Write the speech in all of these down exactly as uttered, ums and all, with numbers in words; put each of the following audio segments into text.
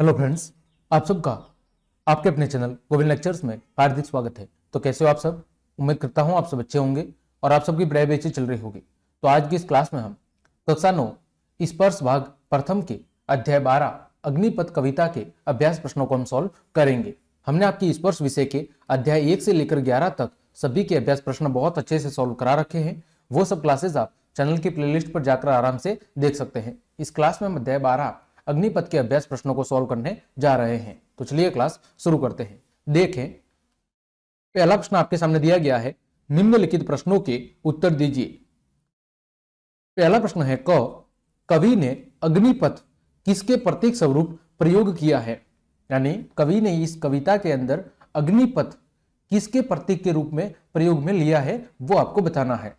Hello friends, आप सबका आपके अपने चैनल गोविंद लेक्चर्स में हार्दिक स्वागत है। तो कैसे हो आप सब? उम्मीद करता हूं आप सब अच्छे होंगे और आप सबकी पढ़ाई बेची चल रही होगी। तो आज की इस क्लास में हम कक्षा नौ स्पर्श भाग प्रथम के अध्याय बारह अग्निपथ कविता के अभ्यास प्रश्नों को हम सॉल्व करेंगे। हमने आपकी स्पर्श विषय के अध्याय एक से लेकर ग्यारह तक सभी के अभ्यास प्रश्न बहुत अच्छे से सॉल्व करा रखे हैं। वो सब क्लासेज आप चैनल की प्लेलिस्ट पर जाकर आराम से देख सकते हैं। इस क्लास में हम अध्याय बारह अग्निपथ के अभ्यास प्रश्नों को सॉल्व करने जा रहे हैं। तो चलिए क्लास शुरू करते हैं। देखें, पहला प्रश्न आपके सामने दिया गया है, निम्नलिखित प्रश्नों के उत्तर दीजिए। पहला प्रश्न है क, कवि ने अग्निपथ किसके प्रतीक स्वरूप प्रयोग किया है? यानी कवि ने इस कविता के अंदर अग्निपथ किसके प्रतीक के रूप में प्रयोग में लिया है, वो आपको बताना है।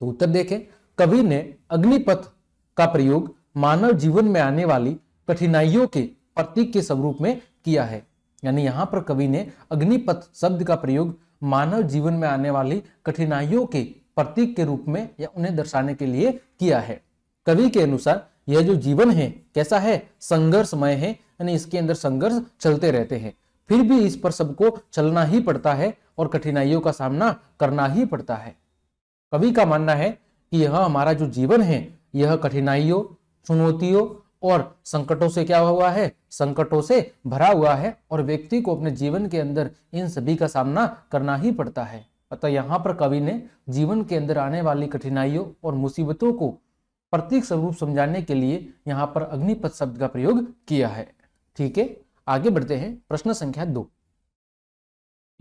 तो उत्तर देखें, कवि ने अग्निपथ का प्रयोग मानव जीवन में आने वाली कठिनाइयों के प्रतीक के स्वरूप में किया है। यानी यहाँ पर कवि ने अग्निपथ शब्द का प्रयोग मानव जीवन में आने वाली कठिनाइयों के प्रतीक के रूप में या उन्हें दर्शाने के लिए किया है। कवि के अनुसार यह जो जीवन है कैसा है? संघर्षमय है, यानी इसके अंदर संघर्ष चलते रहते हैं, फिर भी इस पर सबको चलना ही पड़ता है और कठिनाइयों का सामना करना ही पड़ता है। कवि का मानना है कि यह हमारा जो जीवन है यह कठिनाइयों, चुनौतियों और संकटों से क्या हुआ है? संकटों से भरा हुआ है और व्यक्ति को अपने जीवन के अंदर इन सभी का सामना करना ही पड़ता है। अतः यहाँ पर कवि ने जीवन के अंदर आने वाली कठिनाइयों और मुसीबतों को प्रतीक स्वरूप समझाने के लिए यहाँ पर अग्निपथ शब्द का प्रयोग किया है। ठीक है, आगे बढ़ते हैं। प्रश्न संख्या दो,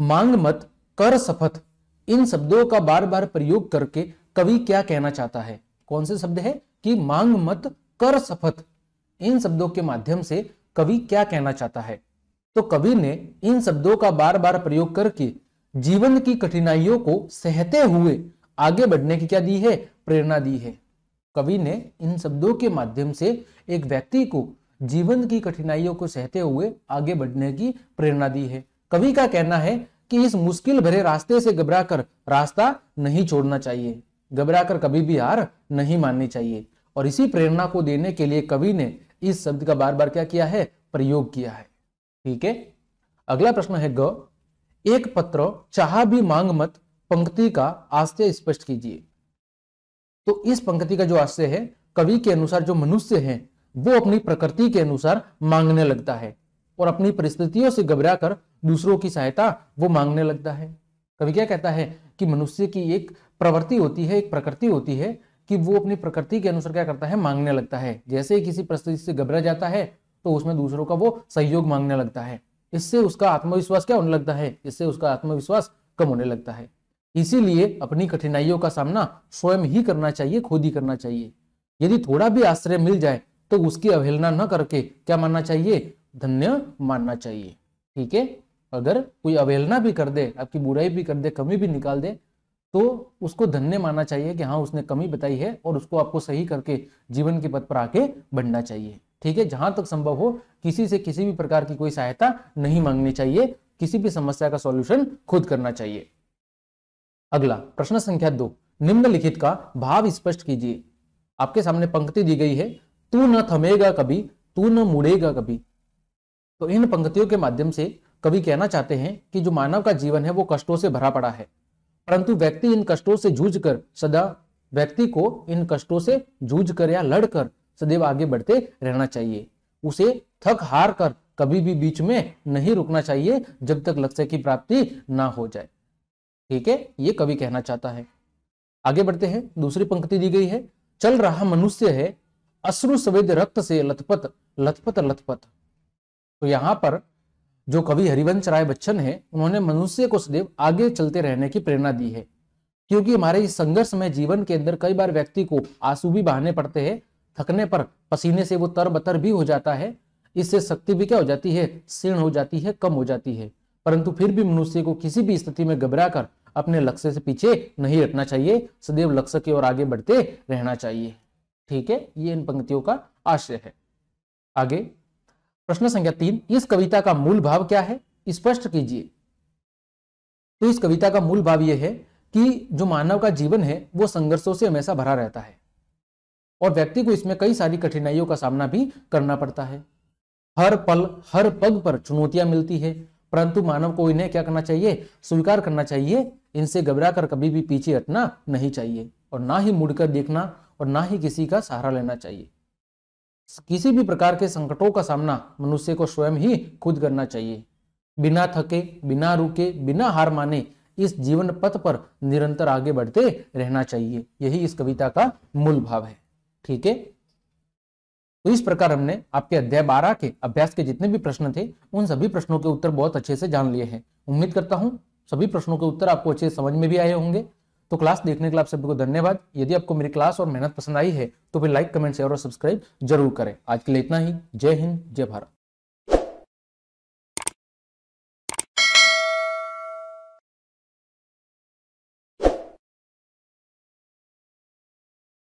मांग मत कर शपथ, इन शब्दों का बार बार प्रयोग करके कवि क्या कहना चाहता है? कौन से शब्द है कि मांग मत कर शपथ, इन शब्दों के माध्यम से कवि क्या कहना चाहता है? तो कवि ने इन शब्दों का बार बार प्रयोग करके जीवन की कठिनाइयों को सहते हुए आगे बढ़ने की क्या दी है? प्रेरणा दी है। कवि ने इन शब्दों के माध्यम से एक व्यक्ति को जीवन की कठिनाइयों को सहते हुए आगे बढ़ने की प्रेरणा दी है। कवि का कहना है कि इस मुश्किल भरे रास्ते से घबराकर रास्ता नहीं छोड़ना चाहिए, घबराकर कभी भी हार नहीं माननी चाहिए। और इसी प्रेरणा को देने के लिए कवि ने इस शब्द का बार बार क्या किया है? प्रयोग किया है। ठीक है, अगला प्रश्न है ग, एक पत्र चाह भी मांग मत पंक्ति का आशय स्पष्ट कीजिए। तो इस पंक्ति का जो आशय है, कवि के अनुसार जो मनुष्य है वो अपनी प्रकृति के अनुसार मांगने लगता है और अपनी परिस्थितियों से घबरा कर दूसरों की सहायता वो मांगने लगता है। कवि क्या कहता है कि मनुष्य की एक प्रवृत्ति होती है, एक प्रकृति होती है कि वो अपनी प्रकृति के अनुसार क्या करता है? मांगने लगता है। जैसे ही किसी परिस्थिति से घबरा जाता है तो उसमें दूसरों का वो सहयोग मांगने लगता है। इससे उसका आत्मविश्वास क्या होने लगता है? इससे उसका आत्मविश्वास कम होने लगता है। इसीलिए अपनी कठिनाइयों का सामना स्वयं ही करना चाहिए, खुद ही करना चाहिए। यदि थोड़ा भी आश्रय मिल जाए तो उसकी अवहेलना न करके क्या मानना चाहिए? धन्य मानना चाहिए। ठीक है, अगर कोई अवहेलना भी कर दे, आपकी बुराई भी कर दे, कमी भी निकाल दे, तो उसको धन्य मानना चाहिए कि हाँ उसने कमी बताई है और उसको आपको सही करके जीवन के पथ पर आके बढ़ना चाहिए। ठीक है, जहां तक संभव हो किसी से किसी भी प्रकार की कोई सहायता नहीं मांगनी चाहिए, किसी भी समस्या का सॉल्यूशन खुद करना चाहिए। अगला प्रश्न संख्या दो, निम्नलिखित का भाव स्पष्ट कीजिए। आपके सामने पंक्ति दी गई है, तू न थमेगा कभी, तू न मुड़ेगा कभी। तो इन पंक्तियों के माध्यम से कवि कहना चाहते हैं कि जो मानव का जीवन है वो कष्टों से भरा पड़ा है, परंतु व्यक्ति इन कष्टों से जूझकर सदा व्यक्ति को इन कष्टों से जूझकर या लड़कर सदैव आगे बढ़ते रहना चाहिए। उसे थक हार कर कभी भी बीच में नहीं रुकना चाहिए जब तक लक्ष्य की प्राप्ति ना हो जाए। ठीक है, ये कवि कहना चाहता है। आगे बढ़ते हैं, दूसरी पंक्ति दी गई है, चल रहा मनुष्य है अश्रु सवेद रक्त से लथपथ लथपथ लथपथ। तो यहाँ पर जो कवि हरिवंश राय बच्चन है, उन्होंने मनुष्य को सदैव आगे चलते रहने की प्रेरणा दी है, क्योंकि हमारे इस संघर्ष में जीवन के अंदर कई बार व्यक्ति को आंसू भी बहाने पड़ते हैं, थकने पर पसीने से वो तरबतर भी हो जाता है, इससे शक्ति भी क्या हो जाती है? क्षीण हो जाती है, कम हो जाती है। परंतु फिर भी मनुष्य को किसी भी स्थिति में घबरा कर अपने लक्ष्य से पीछे नहीं हटना चाहिए, सदैव लक्ष्य की ओर आगे बढ़ते रहना चाहिए। ठीक है, ये इन पंक्तियों का आशय है। आगे प्रश्न संख्या तीन, इस कविता का मूल भाव क्या है स्पष्ट कीजिए। तो इस कविता का मूल भाव यह है कि जो मानव का जीवन है वो संघर्षों से हमेशा भरा रहता है और व्यक्ति को इसमें कई सारी कठिनाइयों का सामना भी करना पड़ता है। हर पल हर पग पर चुनौतियां मिलती है, परंतु मानव को इन्हें क्या करना चाहिए, स्वीकार करना चाहिए। इनसे घबरा कर कभी भी पीछे हटना नहीं चाहिए और ना ही मुड़कर देखना और ना ही किसी का सहारा लेना चाहिए। किसी भी प्रकार के संकटों का सामना मनुष्य को स्वयं ही खुद करना चाहिए। बिना थके, बिना रुके, बिना हार माने इस जीवन पथ पर निरंतर आगे बढ़ते रहना चाहिए। यही इस कविता का मूल भाव है। ठीक है, तो इस प्रकार हमने आपके अध्याय बारह के अभ्यास के जितने भी प्रश्न थे उन सभी प्रश्नों के उत्तर बहुत अच्छे से जान लिए हैं। उम्मीद करता हूं सभी प्रश्नों के उत्तर आपको अच्छे से समझ में भी आए होंगे। तो क्लास देखने के लिए आप सभी को धन्यवाद। यदि आपको मेरी क्लास और मेहनत पसंद आई है तो फिर लाइक, कमेंट, शेयर और सब्सक्राइब जरूर करें। आज के लिए इतना ही। जय हिंद, जय भारत।